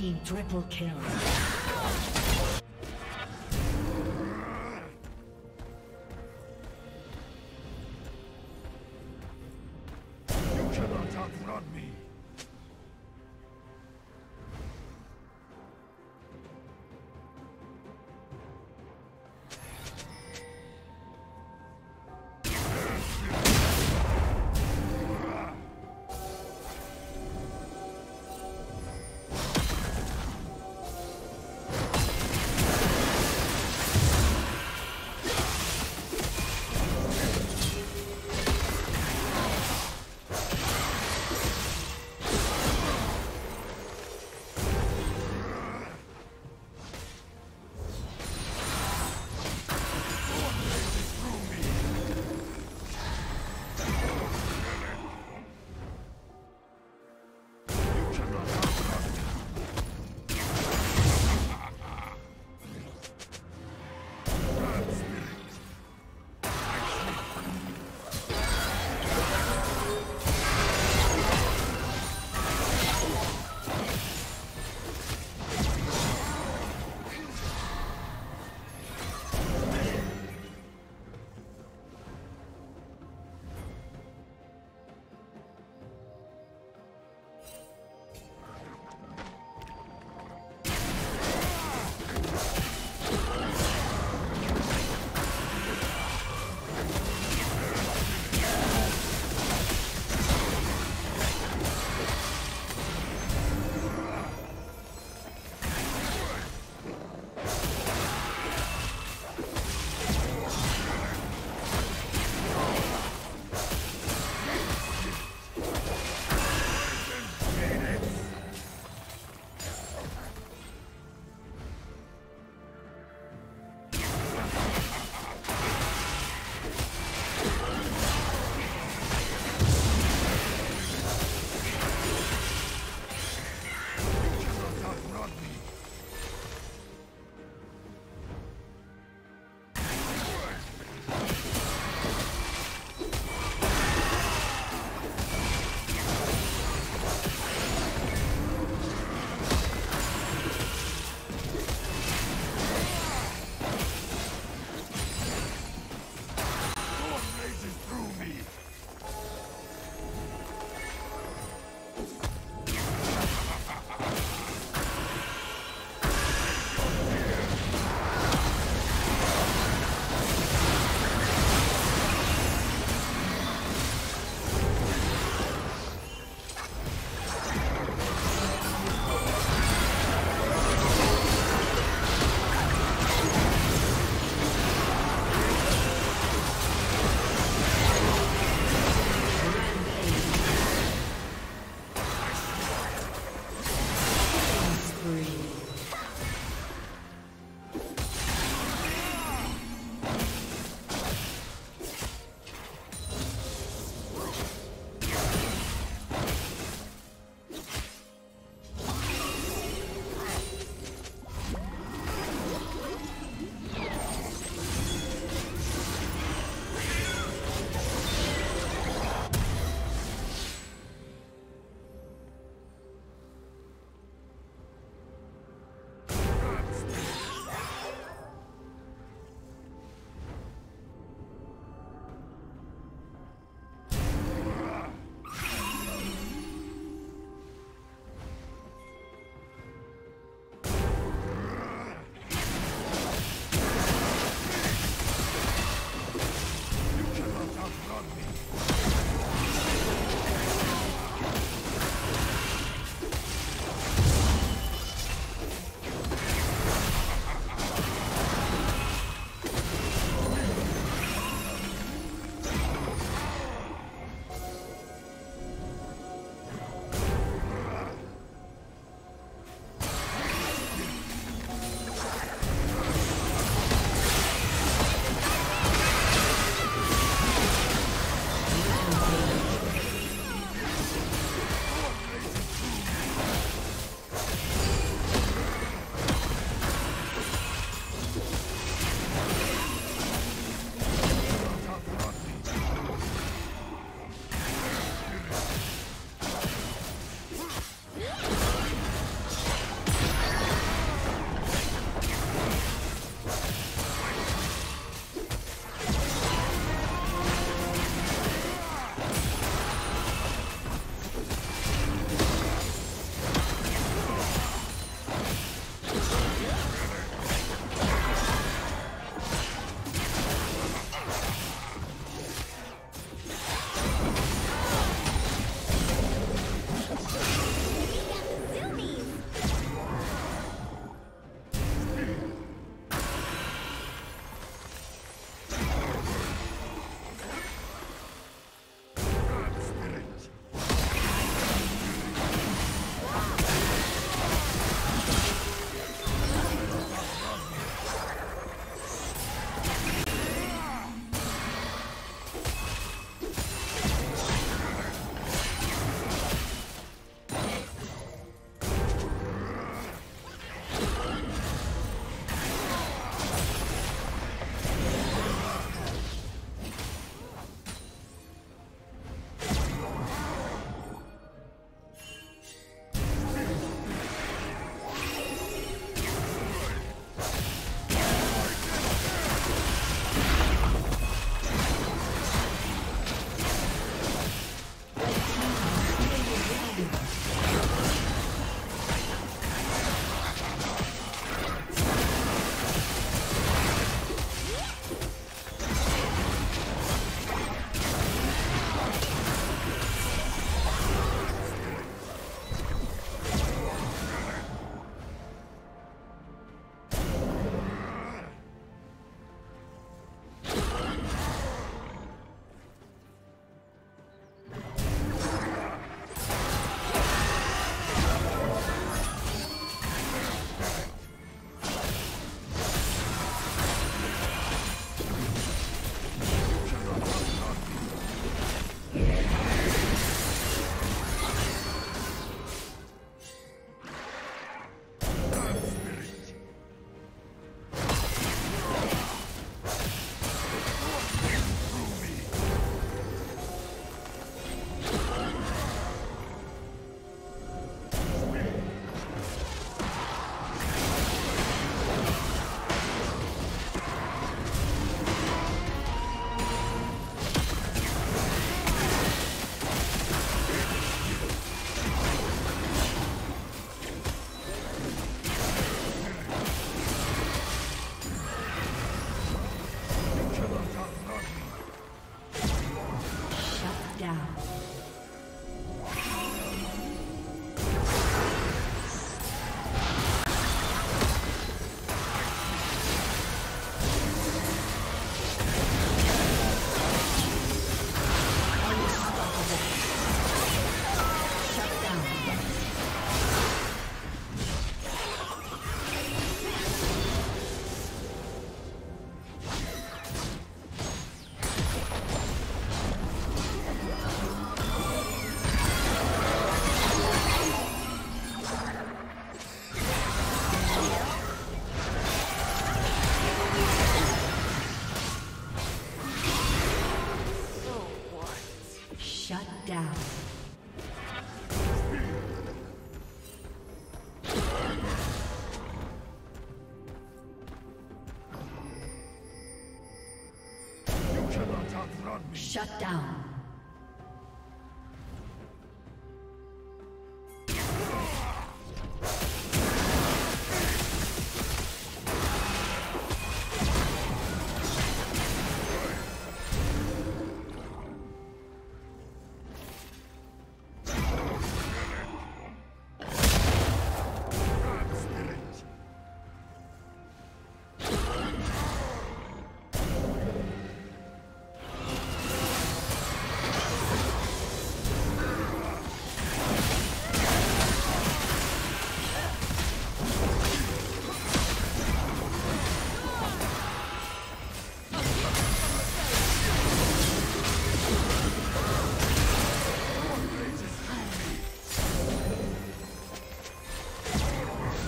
team triple kill. on me. Shut down.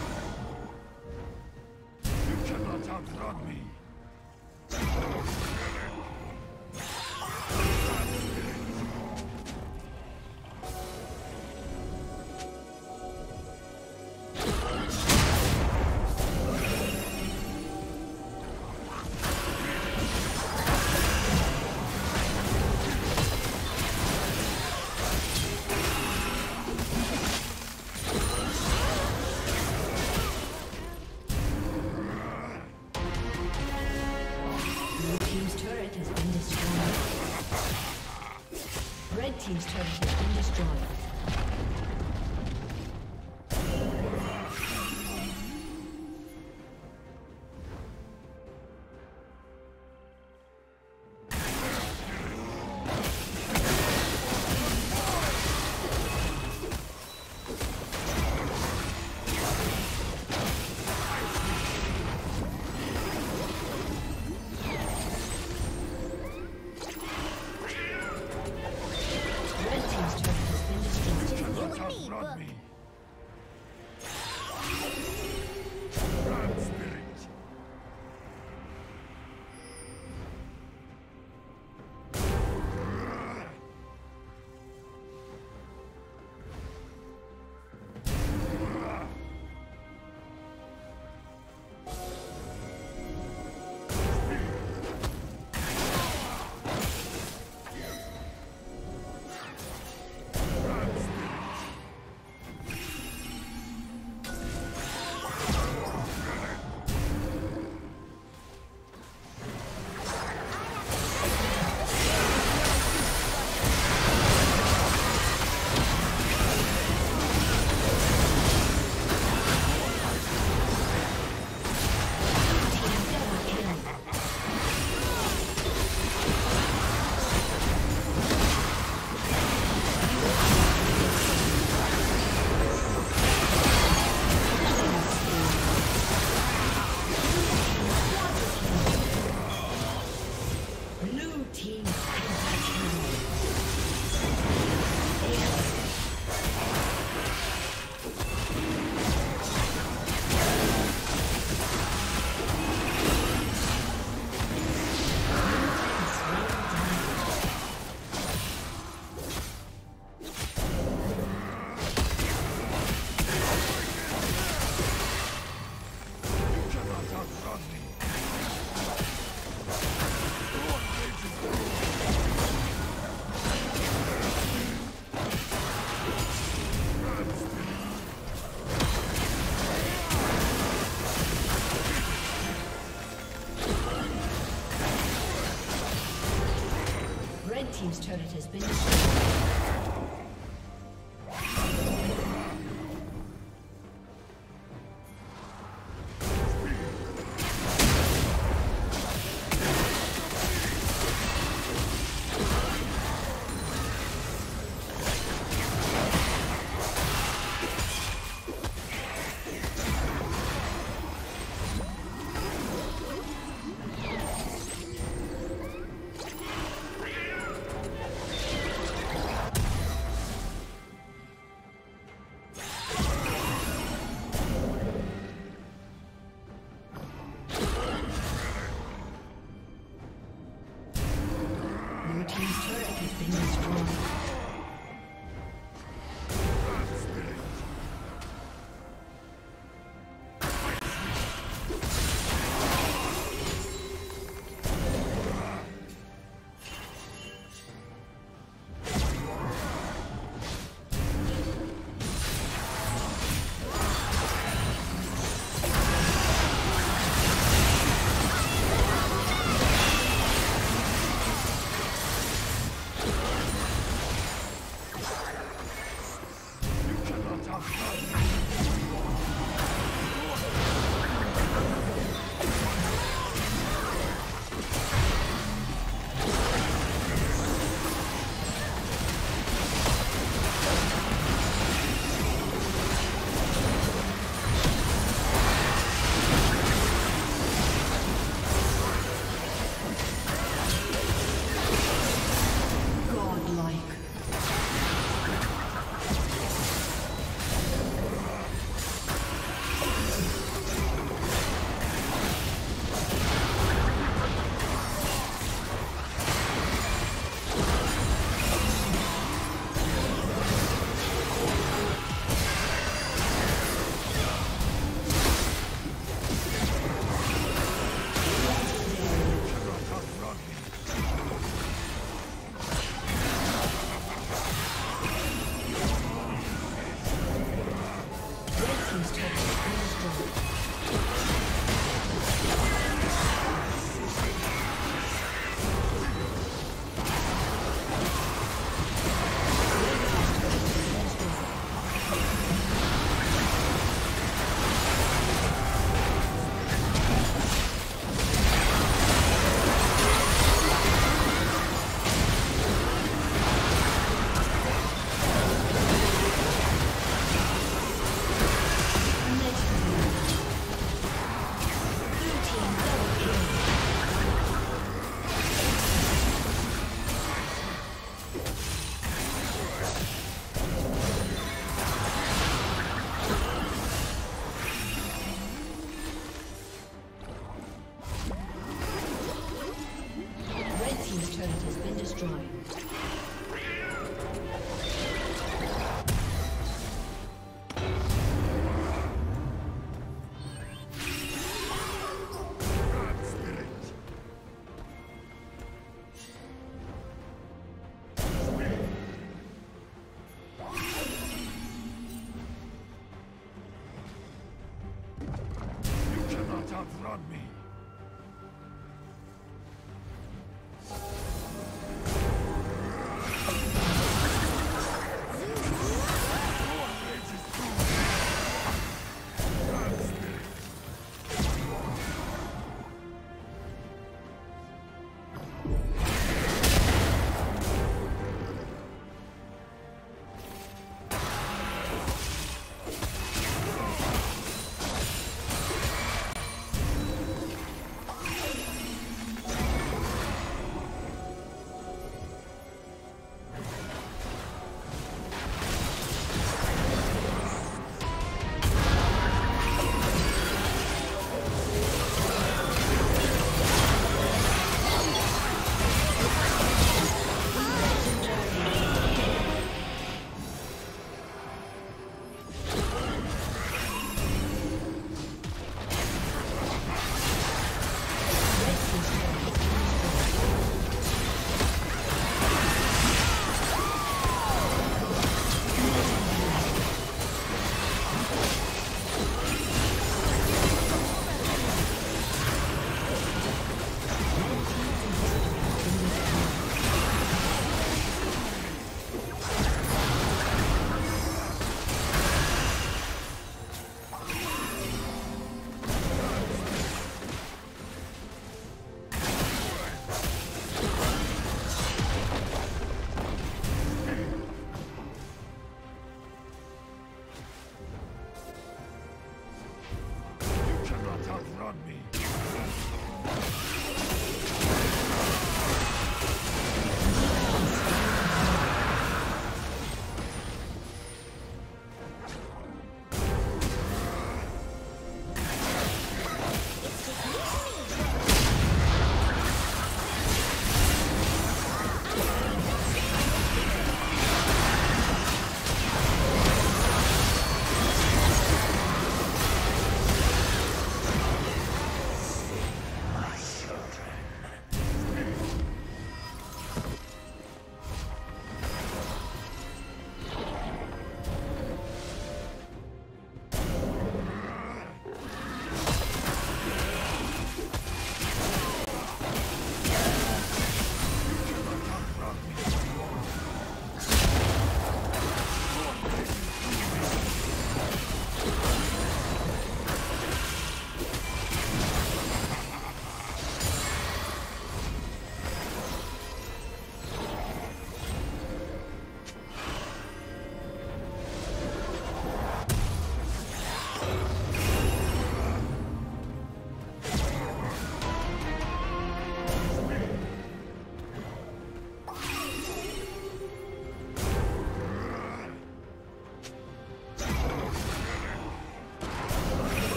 Team's turret has been destroyed. Team's turret has been destroyed.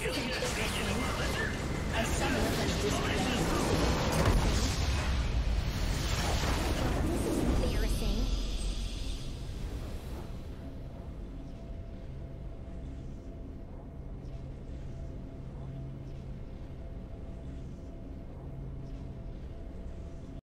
I summon a display.